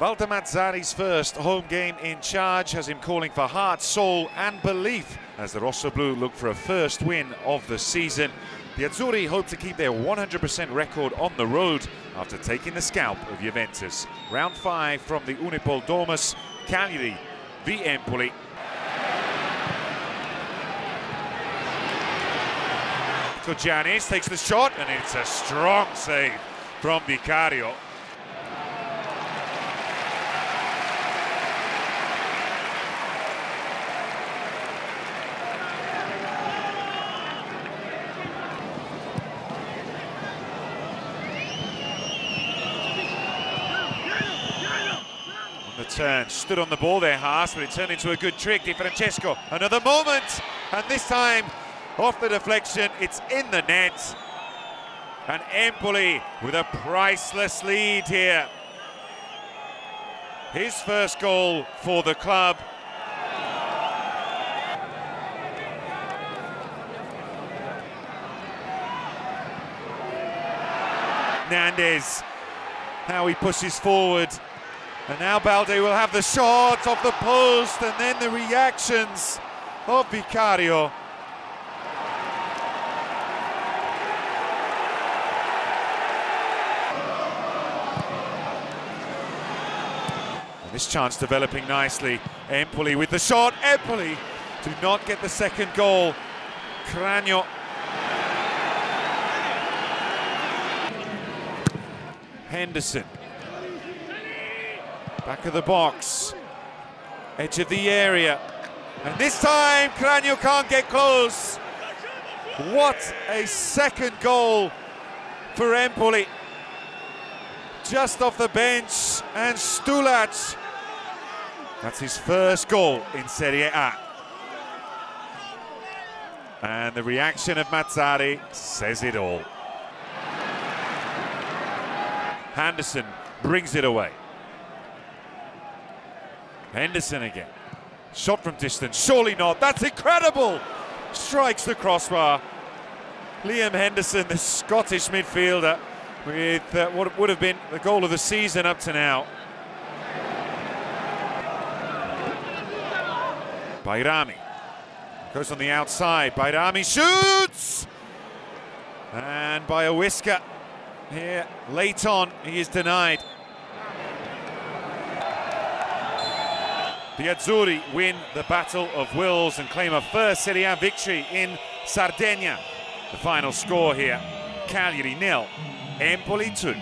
Walter Mazzarri's first home game in charge has him calling for heart, soul and belief as the Rosso Blue look for a first win of the season. The Azzurri hope to keep their 100% record on the road after taking the scalp of Juventus. Round 5 from the Unipol Dormus, Cagliari v Empoli. Giannis takes the shot and it's a strong save from Vicario. On the turn, stood on the ball there Haas, but it turned into a good trick. Di Francesco, another moment, and this time off the deflection, it's in the net. And Empoli with a priceless lead here. His first goal for the club. Hernandez, how he pushes forward. And now Baldé will have the shot off the post, and then the reactions of Vicario. This chance developing nicely. Empoli with the shot. Empoli do not get the second goal. Cragno. Henderson. Back of the box. Edge of the area. And this time Cragno can't get close. What a second goal for Empoli. Just off the bench, and Stulac. That's his first goal in Serie A. And the reaction of Mazzarri says it all. Henderson brings it away. Henderson again. Shot from distance, surely not. That's incredible! Strikes the crossbar. Liam Henderson, the Scottish midfielder, with what would have been the goal of the season up to now. Bayrami goes on the outside. Bayrami shoots! And by a whisker here, late on, he is denied. The Azzurri win the Battle of Wills and claim a first Serie A victory in Sardinia. The final score here, Cagliari 0. Empoli 2.